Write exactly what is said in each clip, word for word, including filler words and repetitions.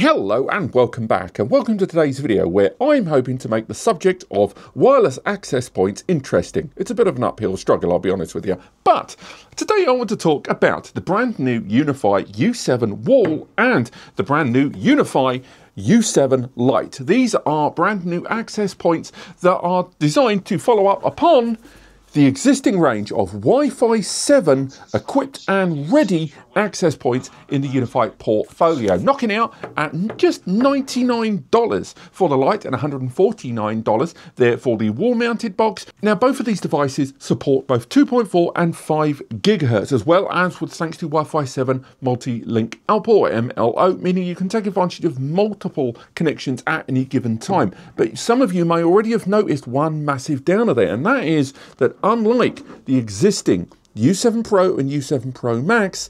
Hello and welcome back, and welcome to today's video where I'm hoping to make the subject of wireless access points interesting. It's a bit of an uphill struggle, I'll be honest with you, but today I want to talk about the brand new UniFi U seven Wall and the brand new UniFi U seven Lite. These are brand new access points that are designed to follow up upon the existing range of Wi-Fi seven equipped and ready access points in the UniFi portfolio, knocking out at just ninety-nine dollars for the Lite and one hundred forty-nine dollars there for the wall-mounted box. Now, both of these devices support both two point four and five gigahertz, as well as with thanks to Wi-Fi seven multi-link up or M L O, meaning you can take advantage of multiple connections at any given time. But some of you may already have noticed one massive downer there, and that is that unlike the existing U seven Pro and U seven Pro Max,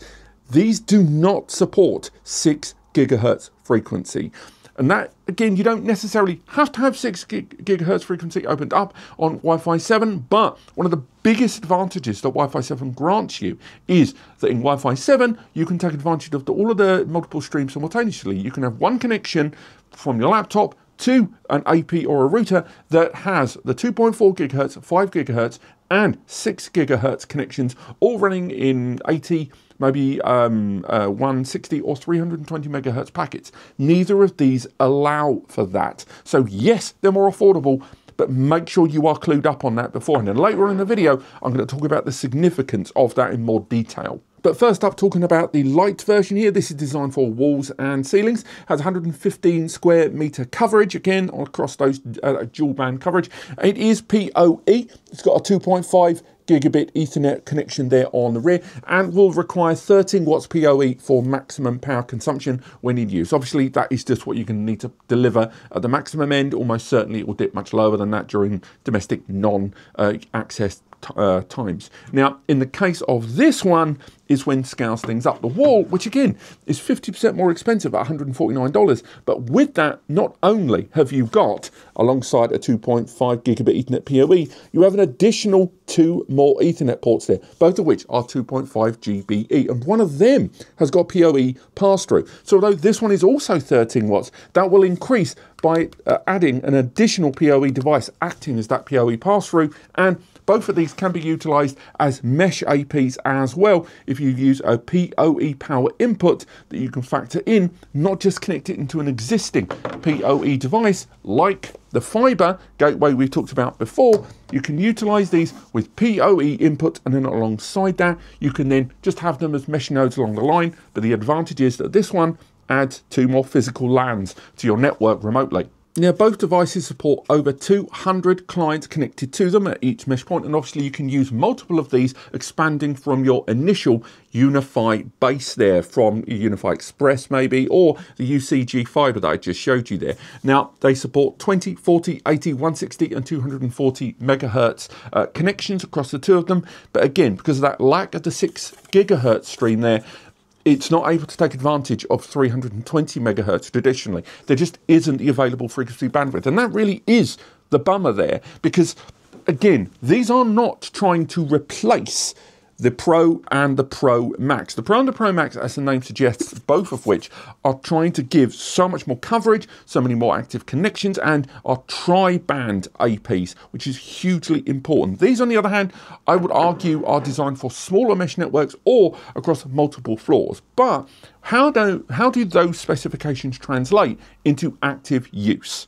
these do not support six gigahertz frequency. And that, again, you don't necessarily have to have six gigahertz frequency opened up on Wi-Fi seven, but one of the biggest advantages that Wi-Fi seven grants you is that in Wi-Fi seven, you can take advantage of the, all of the multiple streams simultaneously. You can have one connection from your laptop to an A P or a router that has the two point four gigahertz, five gigahertz, and six gigahertz connections all running in eighty, maybe um, uh, one sixty or three hundred twenty megahertz packets. Neither of these allow for that. So yes, they're more affordable, but make sure you are clued up on that beforehand. And later on in the video, I'm going to talk about the significance of that in more detail. But first up, talking about the Lite version here, this is designed for walls and ceilings, has one hundred fifteen square meter coverage, again, across those uh, dual band coverage. It is P O E, it's got a two point five gigabit Ethernet connection there on the rear, and will require thirteen watts P O E for maximum power consumption when in use. Obviously, that is just what you can need to deliver at the maximum end. Almost certainly it will dip much lower than that during domestic non-access Uh, times. Now, in the case of this one, is when scales things up. The Wall, which again is fifty percent more expensive at one hundred forty-nine dollars, but with that, not only have you got, alongside a two point five gigabit Ethernet P O E, you have an additional two more Ethernet ports there, both of which are two point five G B E, and one of them has got P O E pass-through. So although this one is also thirteen watts, that will increase by uh, adding an additional P O E device acting as that P O E pass-through, and both of these can be utilized as mesh A Ps as well if you use a P O E power input that you can factor in, not just connect it into an existing P O E device like the fiber gateway we talked about before. You can utilize these with P O E input, and then alongside that, you can then just have them as mesh nodes along the line. But the advantage is that this one adds two more physical LANs to your network remotely. Now, both devices support over two hundred clients connected to them at each mesh point, and obviously you can use multiple of these, expanding from your initial UniFi base there, from UniFi Express maybe, or the U C G fiber that I just showed you there. Now, they support twenty, forty, eighty, one sixty, and two hundred forty megahertz uh, connections across the two of them, but again, because of that lack of the six gigahertz stream there, it's not able to take advantage of three hundred twenty megahertz traditionally. There just isn't the available frequency bandwidth. And that really is the bummer there, because again, these are not trying to replace the Pro and the Pro Max. The Pro and the Pro Max, as the name suggests, both of which are trying to give so much more coverage, so many more active connections, and are tri-band A Ps, which is hugely important. These, on the other hand, I would argue are designed for smaller mesh networks or across multiple floors. But how do, how do those specifications translate into active use?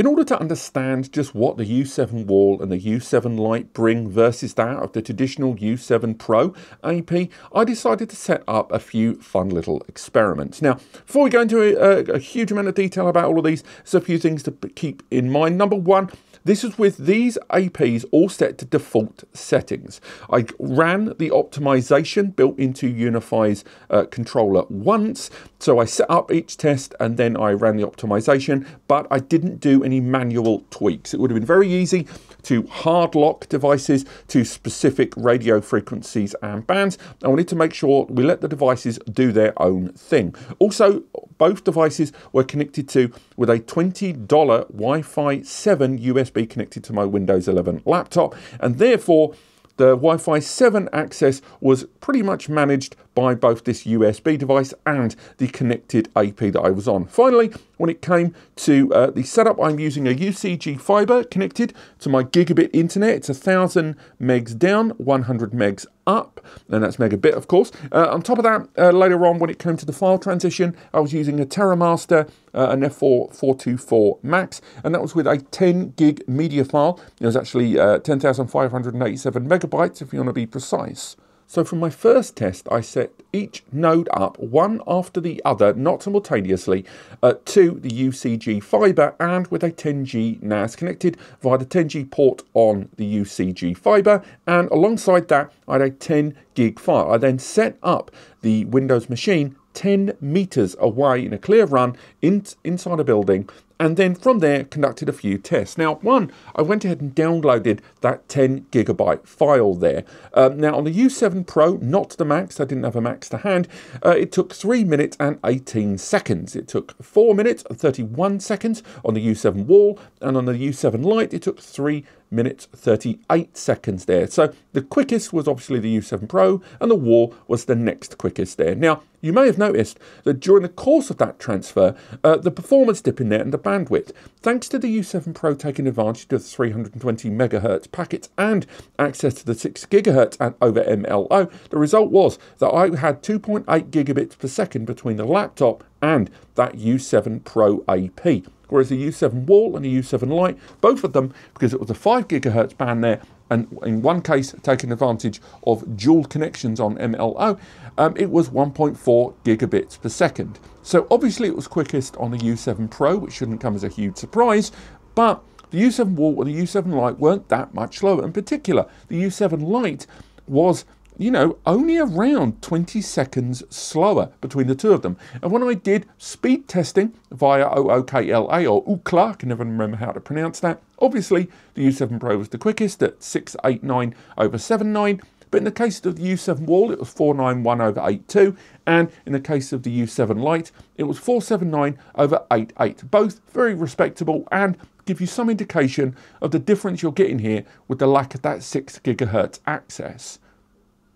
In order to understand just what the U seven Wall and the U seven Lite bring versus that of the traditional U seven Pro A P, I decided to set up a few fun little experiments. Now, before we go into a, a huge amount of detail about all of these, there's a few things to keep in mind. Number one, this is with these A Ps all set to default settings. I ran the optimization built into UniFi's uh, controller once, so I set up each test and then I ran the optimization, but I didn't do any manual tweaks. It would have been very easy to hard lock devices to specific radio frequencies and bands. I wanted to make sure we let the devices do their own thing. Also, both devices were connected to with a twenty dollar Wi-Fi seven U S B connected to my Windows eleven laptop, and therefore the Wi-Fi seven access was pretty much managed by both this U S B device and the connected A P that I was on. Finally, when it came to uh, the setup, I'm using a U C G fiber connected to my gigabit internet. It's one thousand megs down, one hundred megs up, and that's megabit, of course. Uh, on top of that, uh, later on, when it came to the file transition, I was using a TerraMaster uh, an F four four two four Max, and that was with a ten gig media file. It was actually uh, ten thousand five hundred eighty-seven megabytes, if you want to be precise. So from my first test, I set each node up one after the other, not simultaneously, uh, to the U C G fiber and with a ten G N A S connected via the ten G port on the U C G fiber. And alongside that, I had a ten gig file. I then set up the Windows machine ten meters away in a clear run in, inside a building, and then from there conducted a few tests. Now, one, I went ahead and downloaded that ten gigabyte file there. Um, now on the U seven Pro, not the Max, I didn't have a Max to hand, uh, it took three minutes and eighteen seconds. It took four minutes and thirty-one seconds on the U seven Wall, and on the U seven Lite, it took three minutes, thirty-eight seconds there. So the quickest was obviously the U seven Pro, and the Wall was the next quickest there. Now, you may have noticed that during the course of that transfer, uh, the performance dip in there and the bandwidth. Thanks to the U seven Pro taking advantage of the three hundred twenty megahertz packets and access to the six gigahertz and over M L O, the result was that I had two point eight gigabits per second between the laptop and that U seven Pro A P. Whereas the U seven Wall and the U seven Lite, both of them, because it was a five gigahertz band there, and in one case taking advantage of dual connections on M L O, um, it was one point four gigabits per second. So obviously it was quickest on the U seven Pro, which shouldn't come as a huge surprise, but the U seven Wall and the U seven Lite weren't that much slower. In particular, the U seven Lite was, you know, only around twenty seconds slower between the two of them. And when I did speed testing via OOKLA or OOKLA, I can never remember how to pronounce that, obviously the U seven Pro was the quickest at six eighty-nine over seventy-nine, but in the case of the U seven Wall, it was four ninety-one over eighty-two, and in the case of the U seven Lite, it was four seventy-nine over eighty-eight. Both very respectable and give you some indication of the difference you're getting here with the lack of that six gigahertz access.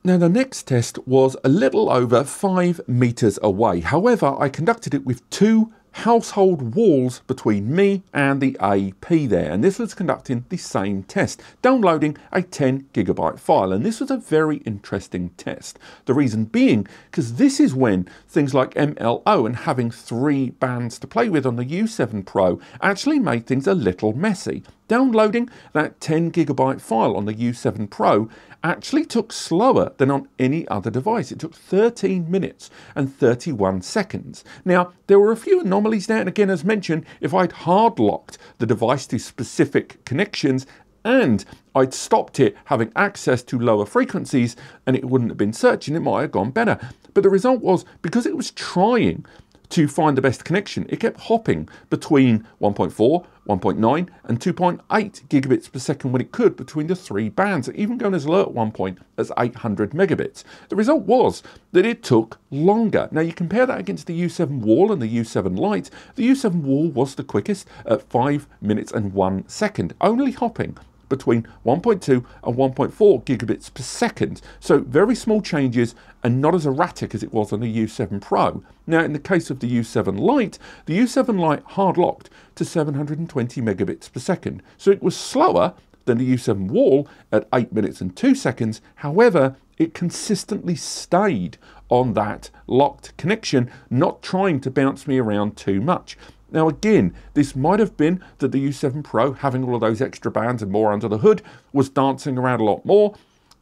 Now the next test was a little over five meters away. However, I conducted it with two household walls between me and the A P there, and this was conducting the same test, downloading a ten gigabyte file. And this was a very interesting test, the reason being because this is when things like M L O and having three bands to play with on the U seven Pro actually made things a little messy. Downloading that ten gigabyte file on the U seven Pro actually took slower than on any other device. It took thirteen minutes and thirty-one seconds. Now, there were a few anomalies there, and again, as mentioned, if I'd hard locked the device to specific connections and I'd stopped it having access to lower frequencies and it wouldn't have been searching, it might have gone better. But the result was, because it was trying to find the best connection, it kept hopping between one point four, one point nine and two point eight gigabits per second when it could between the three bands, even going as low at one point as eight hundred megabits. The result was that it took longer. Now you compare that against the U seven Wall and the U seven Lite. The U seven Wall was the quickest at five minutes and one second, only hopping between one point two and one point four gigabits per second. So very small changes and not as erratic as it was on the U seven Pro. Now, in the case of the U seven Lite, the U seven Lite hard locked to seven hundred twenty megabits per second. So it was slower than the U seven Wall at eight minutes and two seconds. However, it consistently stayed on that locked connection, not trying to bounce me around too much. Now again, this might have been that the U seven Pro, having all of those extra bands and more under the hood, was dancing around a lot more.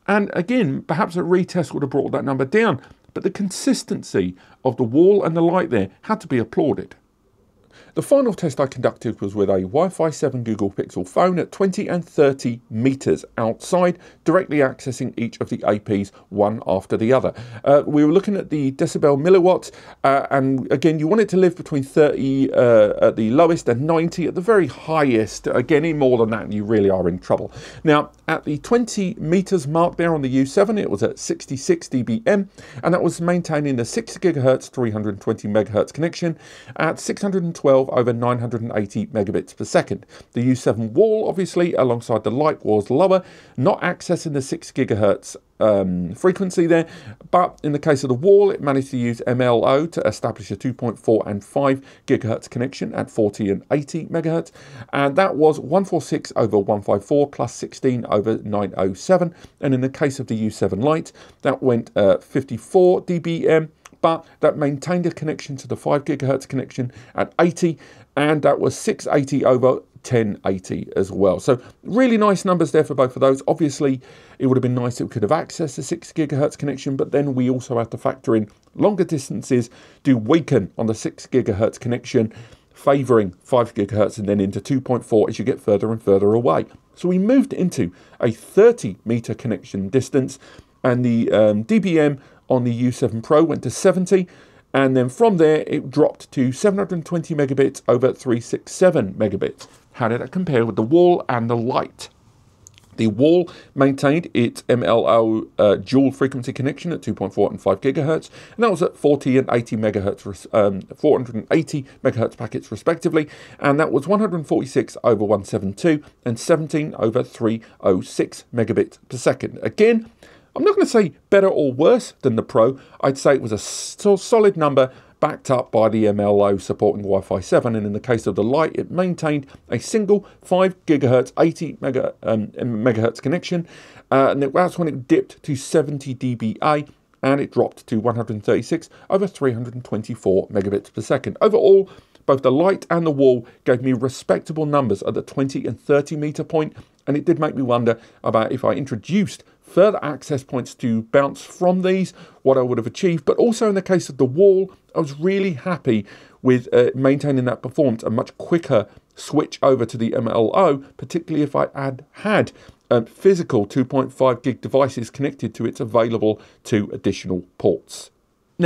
And again, perhaps a retest would have brought that number down, but the consistency of the Wall and the Lite there had to be applauded. The final test I conducted was with a Wi-Fi seven Google Pixel phone at twenty and thirty meters outside, directly accessing each of the A Ps one after the other. Uh, we were looking at the decibel milliwatts, uh, and again, you want it to live between thirty uh, at the lowest and ninety at the very highest. Again, any more than that, you really are in trouble. Now, at the twenty meters mark there on the U seven, it was at sixty-six dBm, and that was maintaining the six gigahertz, three hundred twenty megahertz connection at six hundred twenty twelve over nine hundred eighty megabits per second. The U seven Wall, obviously, alongside the Lite Wall's lower, not accessing the six gigahertz Um, frequency there, but in the case of the Wall, it managed to use M L O to establish a two point four and five gigahertz connection at forty and eighty megahertz, and that was one forty-six over one fifty-four plus sixteen over nine oh seven. And in the case of the U seven Lite, that went uh, fifty-four dBm, but that maintained a connection to the five gigahertz connection at eighty, and that was six eighty over ten eighty as well. So really nice numbers there for both of those. Obviously, it would have been nice if we could have accessed the six gigahertz connection, but then we also had to factor in longer distances do weaken on the six gigahertz connection, favoring five gigahertz and then into two point four as you get further and further away. So we moved into a thirty meter connection distance, and the um, dBm on the U seven Pro went to seventy. And then from there, it dropped to seven hundred twenty megabits over three sixty-seven megabits. How did that compare with the Wall and the Lite? The Wall maintained its M L O uh, dual frequency connection at two point four and five gigahertz, and that was at forty and eighty megahertz, um, four eighty megahertz packets respectively, and that was one forty-six over one seventy-two and seventeen over three oh six megabits per second. Again, I'm not going to say better or worse than the Pro. I'd say it was a solid number backed up by the M L O supporting Wi-Fi seven. And in the case of the Lite, it maintained a single five gigahertz, eighty mega, um, megahertz connection. Uh, and that's when it dipped to seventy dBA, and it dropped to one thirty-six over three twenty-four megabits per second. Overall, both the Lite and the Wall gave me respectable numbers at the twenty and thirty meter point, and it did make me wonder about if I introduced further access points to bounce from these, what I would have achieved. But also in the case of the Wall, I was really happy with uh, maintaining that performance, a much quicker switch over to the M L O, particularly if I had had um, physical two point five gig devices connected to its available two additional ports.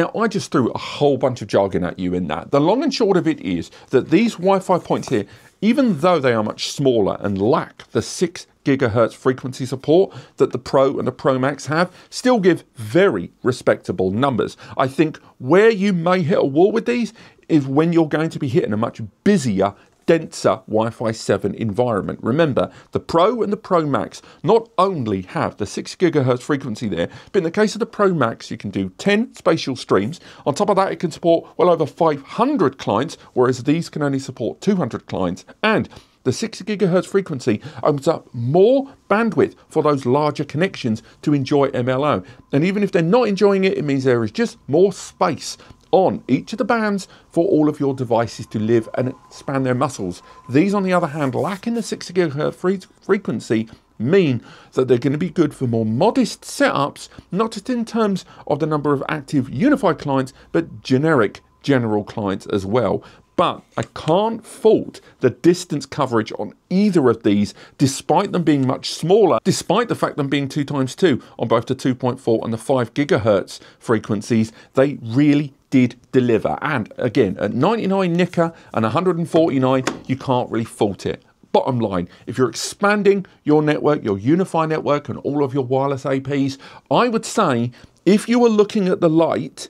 Now, I just threw a whole bunch of jargon at you in that. The long and short of it is that these Wi-Fi points here, even though they are much smaller and lack the six gigahertz frequency support that the Pro and the Pro Max have, still give very respectable numbers. I think where you may hit a wall with these is when you're going to be hitting a much busier, denser Wi-Fi seven environment. Remember, the Pro and the Pro Max not only have the six gigahertz frequency there, but in the case of the Pro Max, you can do ten spatial streams. On top of that, it can support well over five hundred clients, whereas these can only support two hundred clients. And the six gigahertz frequency opens up more bandwidth for those larger connections to enjoy M L O. And even if they're not enjoying it, it means there is just more space on each of the bands for all of your devices to live and expand their muscles. These, on the other hand, lacking the six gigahertz frequency, mean that they're going to be good for more modest setups, not just in terms of the number of active UniFi clients, but generic general clients as well. But I can't fault the distance coverage on either of these, despite them being much smaller, despite the fact them being two times two on both the two point four and the five gigahertz frequencies. They really did deliver. And again, at ninety-nine N I C A and one forty-nine, you can't really fault it. Bottom line, if you're expanding your network, your UniFi network and all of your wireless A Ps, I would say if you were looking at the Lite,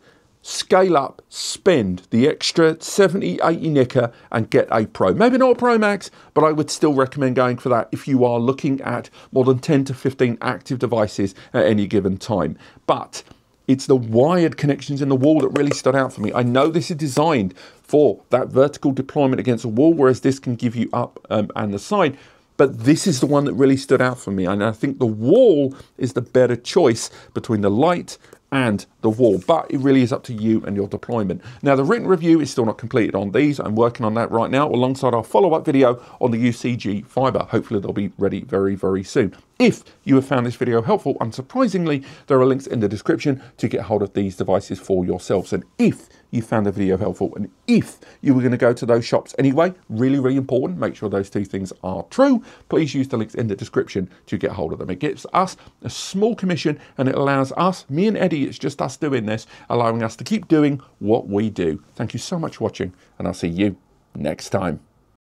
scale up, spend the extra seventy, eighty N I C A and get a Pro. Maybe not a Pro Max, but I would still recommend going for that if you are looking at more than ten to fifteen active devices at any given time. But it's the wired connections in the Wall that really stood out for me. I know this is designed for that vertical deployment against a wall, whereas this can give you up um, and the side. But this is the one that really stood out for me. And I think the Wall is the better choice between the Lite and the Wall, but it really is up to you and your deployment. Now, the written review is still not completed on these. I'm working on that right now alongside our follow-up video on the U C G fiber. Hopefully they'll be ready very, very soon. If you have found this video helpful, unsurprisingly, there are links in the description to get hold of these devices for yourselves. And if you found the video helpful, and if you were going to go to those shops anyway, really, really important, make sure those two things are true. Please use the links in the description to get hold of them. It gives us a small commission, and it allows us, me and Eddie, it's just us doing this, allowing us to keep doing what we do. Thank you so much for watching, and I'll see you next time.